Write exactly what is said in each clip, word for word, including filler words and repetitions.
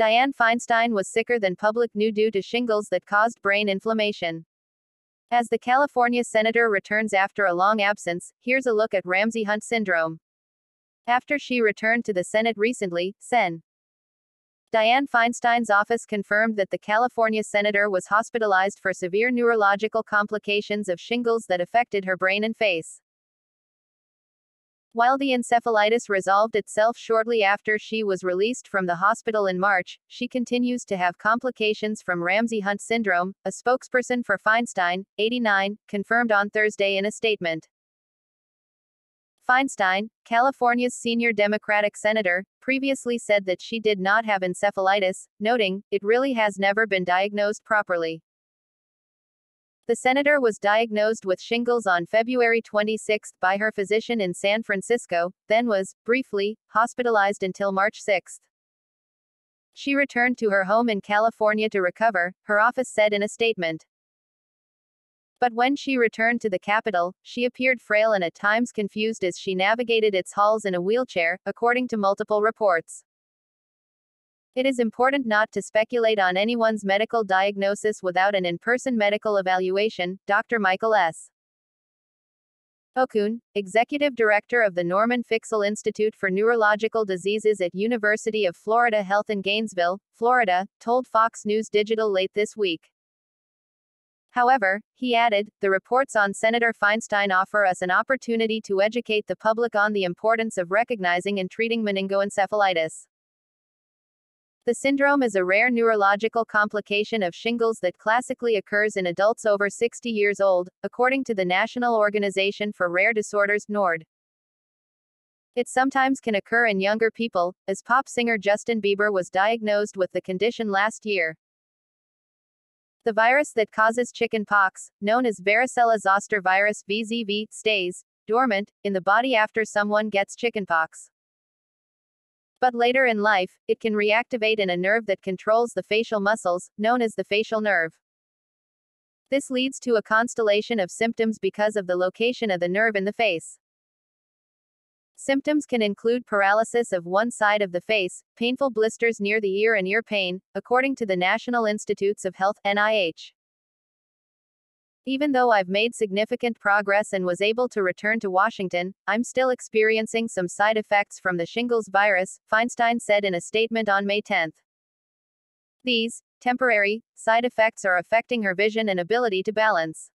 Dianne Feinstein was sicker than public knew due to shingles that caused brain inflammation. As the California senator returns after a long absence, here's a look at Ramsay Hunt syndrome. After she returned to the Senate recently, Sen. Dianne Feinstein's office confirmed that the California senator was hospitalized for severe neurological complications of shingles that affected her brain and face. While the encephalitis resolved itself shortly after she was released from the hospital in March, she continues to have complications from Ramsay Hunt syndrome, a spokesperson for Feinstein, eighty-nine, confirmed on Thursday in a statement. Feinstein, California's senior Democratic senator, previously said that she did not have encephalitis, noting, "It really has never been diagnosed properly." The senator was diagnosed with shingles on February twenty-sixth by her physician in San Francisco, then was, briefly, hospitalized until March sixth. She returned to her home in California to recover, her office said in a statement. But when she returned to the Capitol, she appeared frail and at times confused as she navigated its halls in a wheelchair, according to multiple reports. It is important not to speculate on anyone's medical diagnosis without an in-person medical evaluation, Doctor Michael S. Okun, executive director of the Norman Fixel Institute for Neurological Diseases at University of Florida Health in Gainesville, Florida, told Fox News Digital late this week. However, he added, "The reports on Senator Feinstein offer us an opportunity to educate the public on the importance of recognizing and treating meningoencephalitis." The syndrome is a rare neurological complication of shingles that classically occurs in adults over sixty years old, according to the National Organization for Rare Disorders, N O R D. It sometimes can occur in younger people, as pop singer Justin Bieber was diagnosed with the condition last year. The virus that causes chickenpox, known as varicella zoster virus V Z V, stays dormant in the body after someone gets chickenpox. But later in life, it can reactivate in a nerve that controls the facial muscles, known as the facial nerve. This leads to a constellation of symptoms because of the location of the nerve in the face. Symptoms can include paralysis of one side of the face, painful blisters near the ear and ear pain, according to the National Institutes of Health, N I H. "Even though I've made significant progress and was able to return to Washington, I'm still experiencing some side effects from the shingles virus," Feinstein said in a statement on May tenth. These temporary side effects are affecting her vision and ability to balance.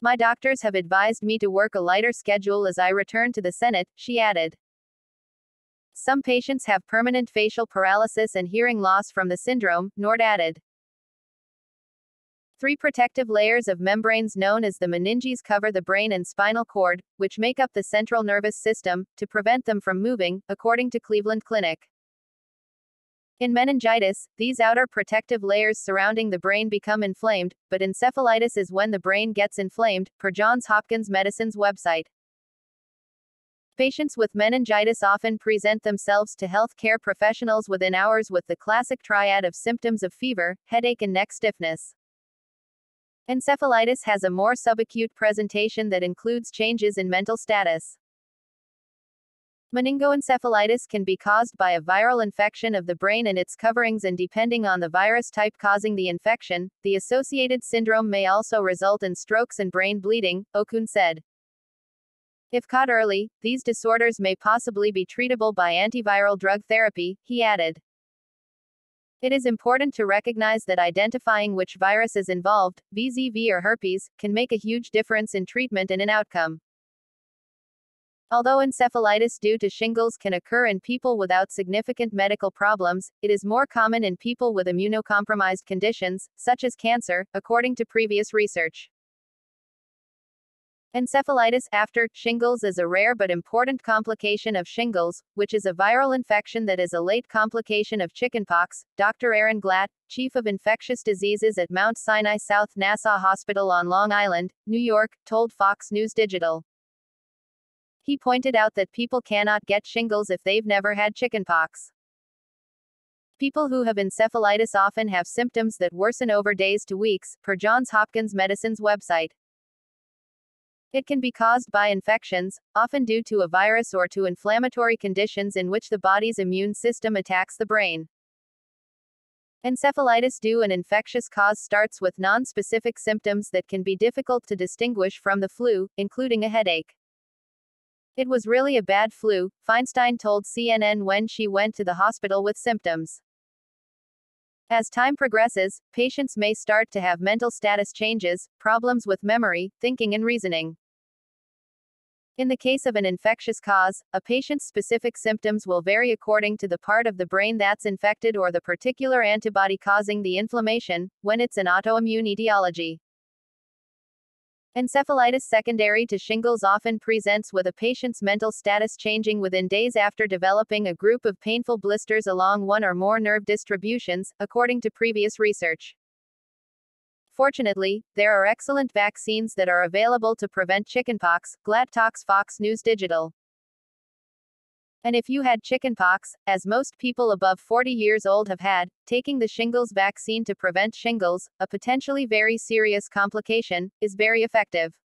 "My doctors have advised me to work a lighter schedule as I return to the Senate," she added. Some patients have permanent facial paralysis and hearing loss from the syndrome, Nord added. Three protective layers of membranes known as the meninges cover the brain and spinal cord, which make up the central nervous system, to prevent them from moving, according to Cleveland Clinic. In meningitis, these outer protective layers surrounding the brain become inflamed, but encephalitis is when the brain gets inflamed, per Johns Hopkins Medicine's website. Patients with meningitis often present themselves to health care professionals within hours with the classic triad of symptoms of fever, headache, and neck stiffness. Encephalitis has a more subacute presentation that includes changes in mental status. Meningoencephalitis can be caused by a viral infection of the brain and its coverings, and depending on the virus type causing the infection, the associated syndrome may also result in strokes and brain bleeding, Okun said. If caught early, these disorders may possibly be treatable by antiviral drug therapy, he added. It is important to recognize that identifying which virus is involved, V Z V or herpes, can make a huge difference in treatment and in outcome. Although encephalitis due to shingles can occur in people without significant medical problems, it is more common in people with immunocompromised conditions, such as cancer, according to previous research. Encephalitis after shingles is a rare but important complication of shingles, which is a viral infection that is a late complication of chickenpox, Doctor Aaron Glatt, chief of infectious diseases at Mount Sinai South Nassau Hospital on Long Island, New York, told Fox News Digital. He pointed out that people cannot get shingles if they've never had chickenpox. People who have encephalitis often have symptoms that worsen over days to weeks, per Johns Hopkins Medicine's website. It can be caused by infections, often due to a virus or to inflammatory conditions in which the body's immune system attacks the brain. Encephalitis due an infectious cause starts with nonspecific symptoms that can be difficult to distinguish from the flu, including a headache. It was really a bad flu, Feinstein told C N N when she went to the hospital with symptoms. As time progresses, patients may start to have mental status changes, problems with memory, thinking and reasoning. In the case of an infectious cause, a patient's specific symptoms will vary according to the part of the brain that's infected or the particular antibody causing the inflammation, when it's an autoimmune etiology. Encephalitis secondary to shingles often presents with a patient's mental status changing within days after developing a group of painful blisters along one or more nerve distributions, according to previous research. Fortunately, there are excellent vaccines that are available to prevent chickenpox, Glad talks Fox News Digital. And if you had chickenpox, as most people above forty years old have had, taking the shingles vaccine to prevent shingles, a potentially very serious complication, is very effective.